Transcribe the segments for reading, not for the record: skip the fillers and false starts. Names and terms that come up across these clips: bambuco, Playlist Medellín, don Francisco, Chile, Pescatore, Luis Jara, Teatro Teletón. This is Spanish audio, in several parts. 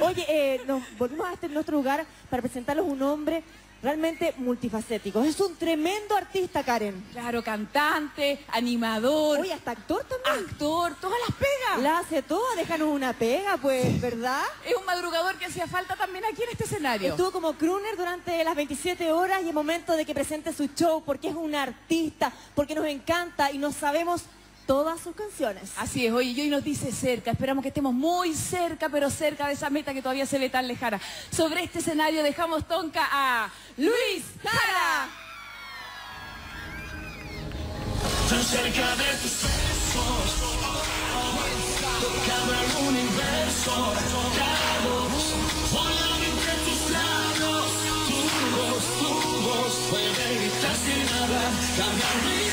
Oye, nos volvemos a nuestro lugar para presentarles un hombre realmente multifacético. Es un tremendo artista, Karen. Claro, cantante, animador. Oye, hasta actor también. Actor, todas las pegas. La hace toda, déjanos una pega, pues, ¿verdad? Es un madrugador que hacía falta también aquí en este escenario. Estuvo como crooner durante las 27 horas y es momento de que presente su show, porque es un artista, porque nos encanta y no sabemos todas sus canciones. Así es, oye, y hoy nos dice cerca, esperamos que estemos muy cerca, pero cerca de esa meta que todavía se ve tan lejana. Sobre este escenario dejamos tonca a Luis Jara. Tan cerca de tus besos, tocaba el universo, volando entre tus labios, tu voz puede gritar sin nada, cambiarme.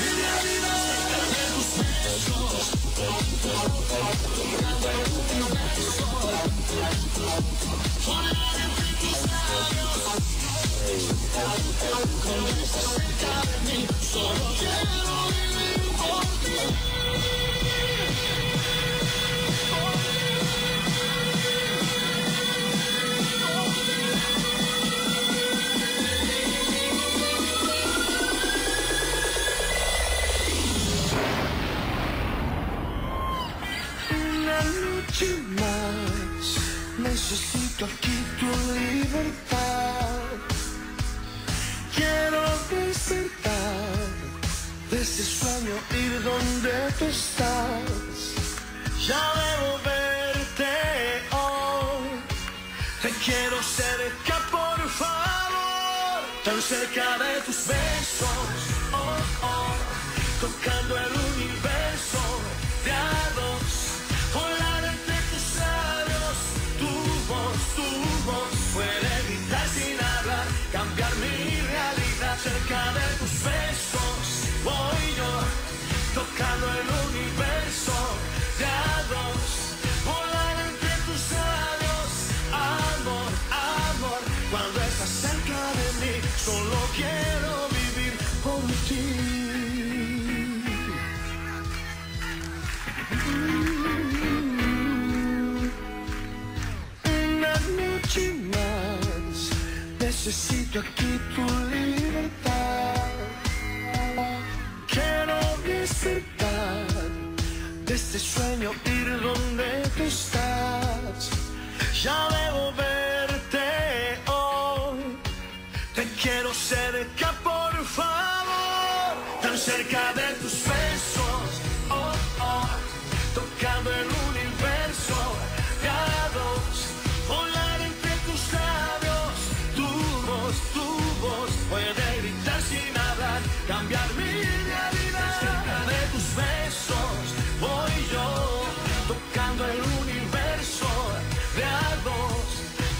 Necesito aquí tu libertad. Quiero despertar de ese sueño, ir donde tú estás. Ya debo verte hoy. Te quiero cerca, por favor. Tan cerca de tus besos, oh, oh. Tocando el universo de a dos. Cerca de tus besos voy yo, tocando el universo de a dos, volar entre tus labios, amor, amor, cuando estás cerca de mí, solo quiero vivir por ti. Una noche más, necesito aquí tu libertad. Quiero despertar de este sueño, ir donde tú estás. Ya debo verte hoy. Te quiero cerca, por favor. Tan cerca de tus besos, oh, oh. Tocando el universo de a dos, volar entre tus labios, tu voz puede gritar sin nada, cambiar mi realidad. Cerca de tus besos voy yo, tocando el universo de a dos,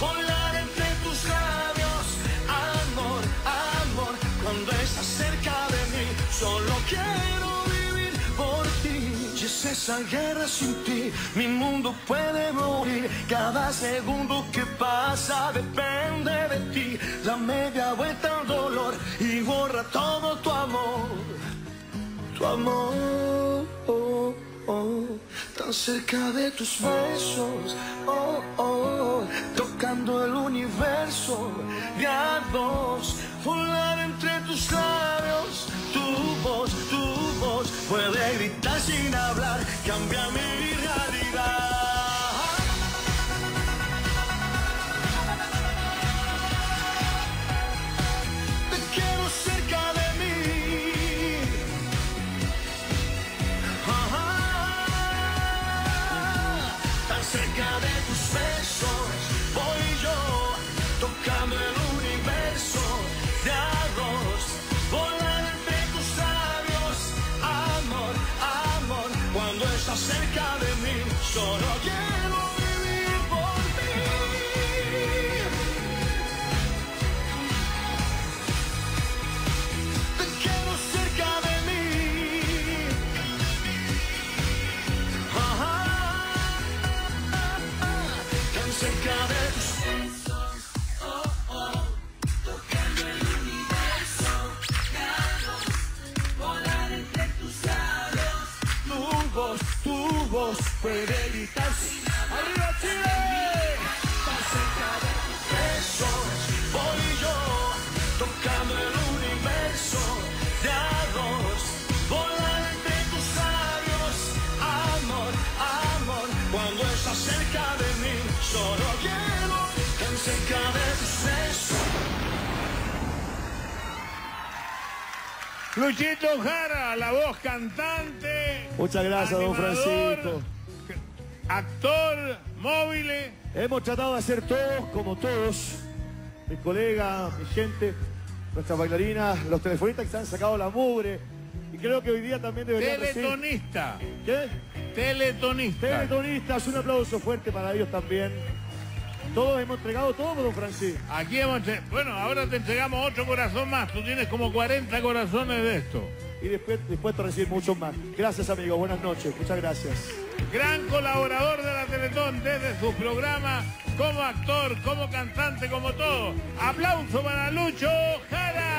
volar entre tus labios, amor, amor, cuando estás cerca de mí, solo quiero vivir por ti. Y es esa guerra sin ti, mi mundo puede morir, cada segundo que pasa depende de ti. La media vuelta al dolor y borra todo tu amor, tu amor, oh, oh. Tan cerca de tus besos, oh, oh, tocando el universo de a dos, volar entre tus labios, tu voz puede gritar sin hablar, cambia mi realidad. Cerca de tus besos voy yo, tocando el universo de a dos, volar entre tus labios, amor, amor, cuando estás cerca de mí, solo quiero vivir por ti. Te quiero cerca de mí. Ajá. Cerca de tus besos, oh, oh, tocando el universo, gatos, volar entre tus labios, tu voz puede gritar sin hablar. ¡Arriba, Chile! solo llego tan cerca de tu sexo. Luisito Jara, la voz cantante. Muchas gracias, animador, don Francisco. Actor, móvil. Hemos tratado de hacer todos como todos. Mis colegas, mi gente, nuestras bailarinas, los telefonistas que se han sacado la mugre. Y creo que hoy día también deberían decir... Teletonista. ¿Qué? Teletonista. Teletonistas, un aplauso fuerte para ellos también. Todos hemos entregado todo, don Francisco. Aquí hemos... Bueno, ahora te entregamos 8 corazones más. Tú tienes como 40 corazones de esto. Y dispuesto a recibir muchos más. Gracias, amigo. Buenas noches. Muchas gracias. Gran colaborador de la Teletón desde su programa, como actor, como cantante, como todo. Aplauso para Lucho Jara.